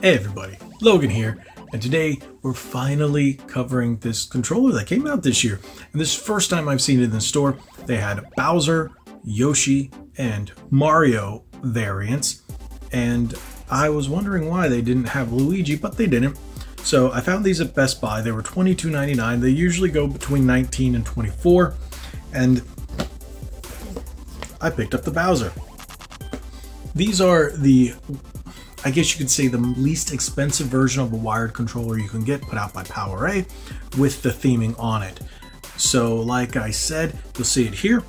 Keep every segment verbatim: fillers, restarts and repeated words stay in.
Hey everybody, Logan here, and today we're finally covering this controller that came out this year. And this is the first time I've seen it in the store. They had Bowser, Yoshi, and Mario variants, and I was wondering why they didn't have Luigi, but they didn't. So I found these at Best Buy. They were twenty-two ninety-nine. They usually go between nineteen and twenty-four, and I picked up the Bowser. These are the, I guess you could say, the least expensive version of a wired controller you can get, put out by PowerA with the theming on it. So like I said, you'll see it here.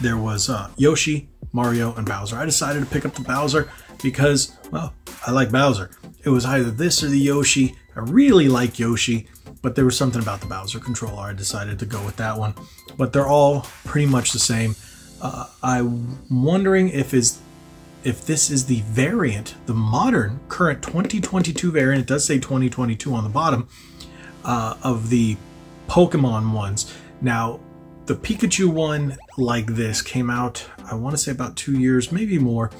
There was uh, Yoshi, Mario, and Bowser. I decided to pick up the Bowser because, well, I like Bowser. It was either this or the Yoshi. I really like Yoshi, but there was something about the Bowser controller. I decided to go with that one, but they're all pretty much the same. Uh, I'm wondering if is if this is the variant, the modern current twenty twenty-two variant. It does say twenty twenty-two on the bottom uh, of the Pokemon ones. Now, the Pikachu one like this came out, I want to say about two years, maybe more.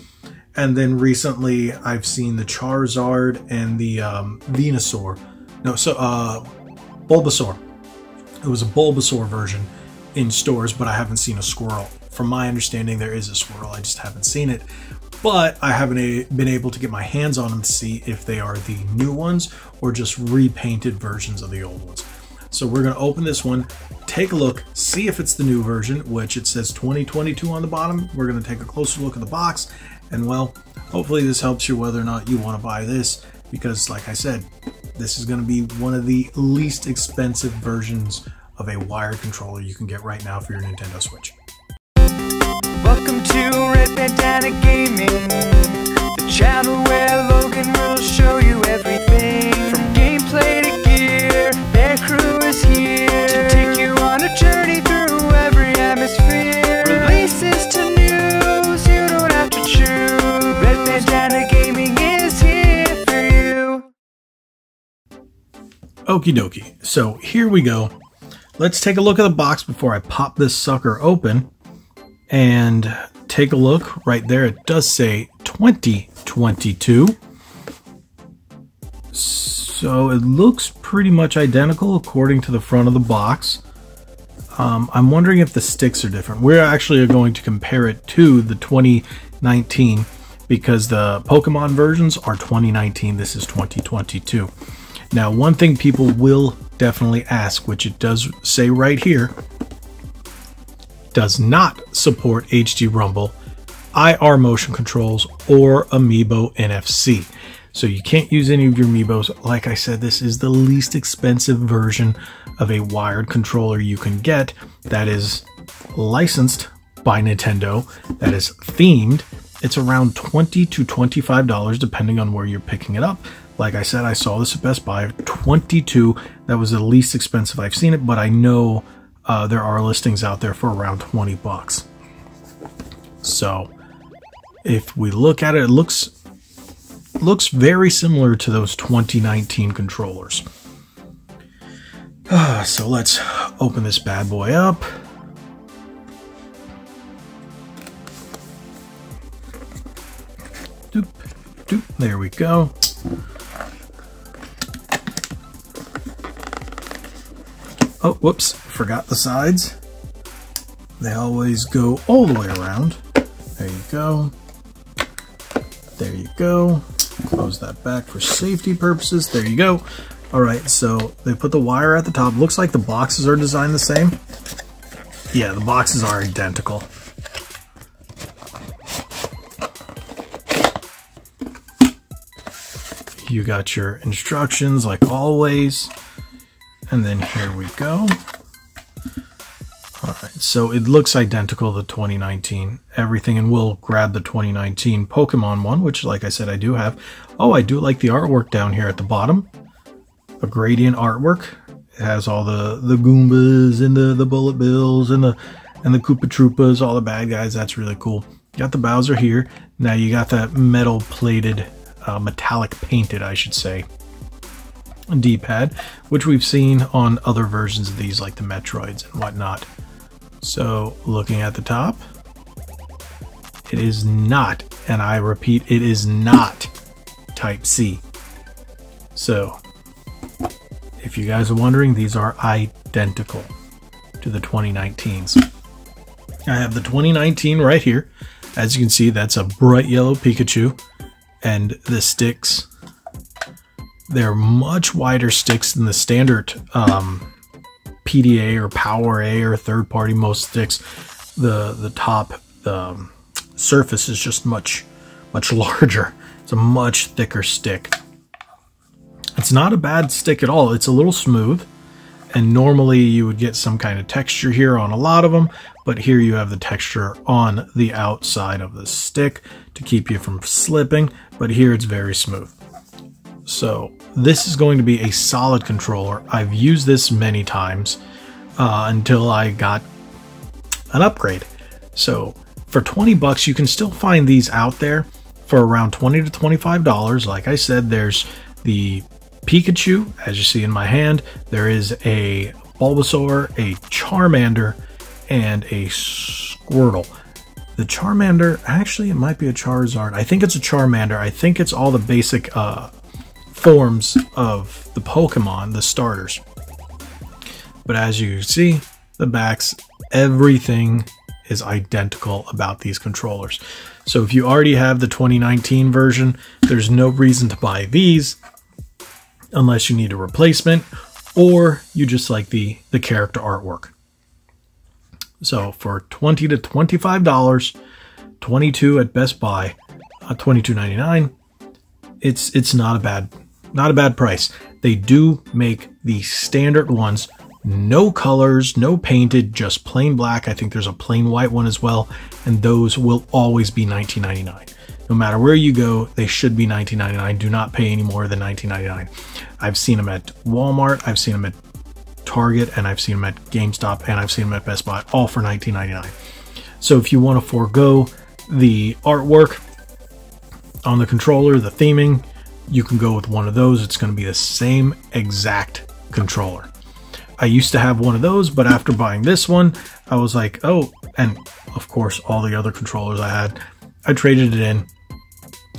And then recently I've seen the Charizard and the um, Venusaur. No, so uh, Bulbasaur. It was a Bulbasaur version in stores, but I haven't seen a Squirrel. From my understanding, there is a Squirrel. I just haven't seen it. But I haven't been able to get my hands on them to see if they are the new ones or just repainted versions of the old ones. So we're going to open this one, take a look, see if it's the new version, which it says twenty twenty-two on the bottom. We're going to take a closer look at the box, and well, hopefully this helps you whether or not you want to buy this, because like I said, this is going to be one of the least expensive versions of a wired controller you can get right now for your Nintendo Switch. Welcome to Red Bandana Gaming, the channel where Logan will show you everything from gameplay to gear. Their crew is here to take you on a journey through every atmosphere. Releases to news, you don't have to choose. Red Bandana Gaming is here for you. Okie dokie. So here we go. Let's take a look at the box before I pop this sucker open. And take a look right there. It does say twenty twenty-two. So it looks pretty much identical according to the front of the box. Um, I'm wondering if the sticks are different. We're actually going to compare it to the twenty nineteen because the Pokemon versions are twenty nineteen. This is twenty twenty-two. Now, one thing people will definitely ask, which it does say right here, does not support H D rumble, I R motion controls, or Amiibo N F C. So you can't use any of your Amiibos. Like I said, this is the least expensive version of a wired controller you can get that is licensed by Nintendo, that is themed. It's around twenty to twenty-five dollars depending on where you're picking it up. Like I said, I saw this at Best Buy, twenty-two. That was the least expensive I've seen it, but I know Uh, there are listings out there for around twenty bucks. So if we look at it, it looks looks very similar to those twenty nineteen controllers. Uh, so let's open this bad boy up. Doop, doop, there we go. Oh, whoops, forgot the sides. They always go all the way around. There you go. There you go. Close that back for safety purposes. There you go. All right, so they put the wire at the top. Looks like the boxes are designed the same. Yeah, the boxes are identical. You got your instructions like always. And then here we go. All right, so it looks identical to twenty nineteen, everything, and we'll grab the twenty nineteen Pokemon one, which, like I said, I do have. Oh, I do like the artwork down here at the bottom. A gradient artwork. It has all the, the Goombas and the, the Bullet Bills and the, and the Koopa Troopas, all the bad guys. That's really cool. Got the Bowser here. Now you got that metal plated, uh, metallic painted, I should say, D-pad, which we've seen on other versions of these, like the Metroids and whatnot. So looking at the top, it is not, and I repeat, it is not Type C. So if you guys are wondering, these are identical to the twenty nineteens. I have the twenty nineteen right here. As you can see, that's a bright yellow Pikachu, and the sticks, they're much wider sticks than the standard um, P D A or PowerA or third-party most sticks. The the top um, surface is just much much larger. It's a much thicker stick. It's not a bad stick at all. It's a little smooth, and normally you would get some kind of texture here on a lot of them, but here you have the texture on the outside of the stick to keep you from slipping, but here it's very smooth. So this is going to be a solid controller. I've used this many times uh, until I got an upgrade. So for twenty bucks, you can still find these out there for around twenty to twenty-five dollars. Like I said, there's the Pikachu, as you see in my hand. There is a Bulbasaur, a Charmander, and a Squirtle. The Charmander, actually it might be a Charizard. I think it's a Charmander. I think it's all the basic uh, forms of the Pokemon, the starters. But as you see, the backs, everything is identical about these controllers. So if you already have the twenty nineteen version, there's no reason to buy these unless you need a replacement or you just like the, the character artwork. So for twenty to twenty-five dollars, twenty-two at Best Buy, uh, twenty-two ninety-nine, it's it's not a bad not a bad price. They do make the standard ones, no colors, no painted, just plain black. I think there's a plain white one as well, and those will always be nineteen ninety-nine. No matter where you go, they should be nineteen ninety-nine. Do not pay any more than nineteen ninety-nine. I've seen them at Walmart, I've seen them at Target, and I've seen them at GameStop, and I've seen them at Best Buy, all for nineteen ninety-nine. So if you want to forego the artwork on the controller, the theming, you can go with one of those. It's going to be the same exact controller. I used to have one of those, but after buying this one, I was like, oh, and of course all the other controllers I had, I traded it in.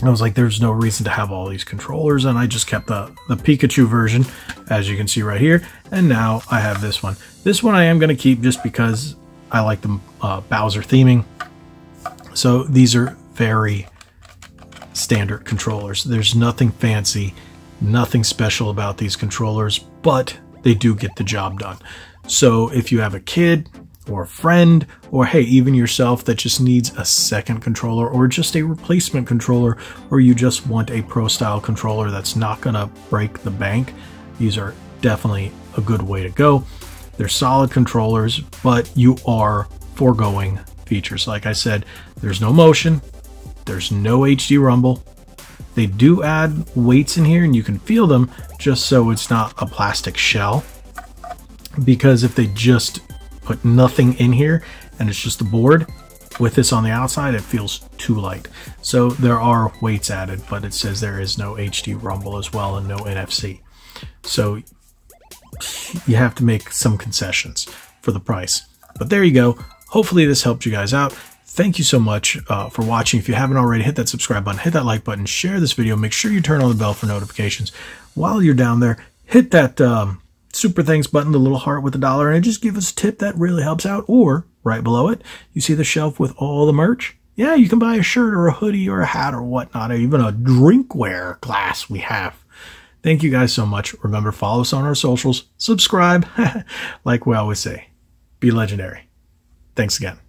I was like, there's no reason to have all these controllers, and I just kept the, the Pikachu version, as you can see right here, and now I have this one. This one I am going to keep just because I like the uh, Bowser theming. So these are very standard controllers. There's nothing fancy, nothing special about these controllers, but they do get the job done. So if you have a kid, or a friend, or hey, even yourself that just needs a second controller or just a replacement controller, or you just want a pro style controller that's not gonna break the bank, these are definitely a good way to go. They're solid controllers, but you are foregoing features. Like I said, there's no motion, there's no H D rumble. They do add weights in here and you can feel them just so it's not a plastic shell, because if they just put nothing in here and it's just the board with this on the outside, it feels too light. So there are weights added, but it says there is no H D rumble as well and no N F C. So you have to make some concessions for the price. But there you go. Hopefully this helped you guys out. Thank you so much uh, for watching. If you haven't already, hit that subscribe button, hit that like button, share this video, make sure you turn on the bell for notifications. While you're down there, hit that um, super thanks button, the little heart with a dollar, and just give us a tip. That really helps out. Or right below it, you see the shelf with all the merch. Yeah, you can buy a shirt or a hoodie or a hat or whatnot, or even a drinkware glass we have. Thank you guys so much. Remember, follow us on our socials, subscribe, like we always say, be legendary. Thanks again.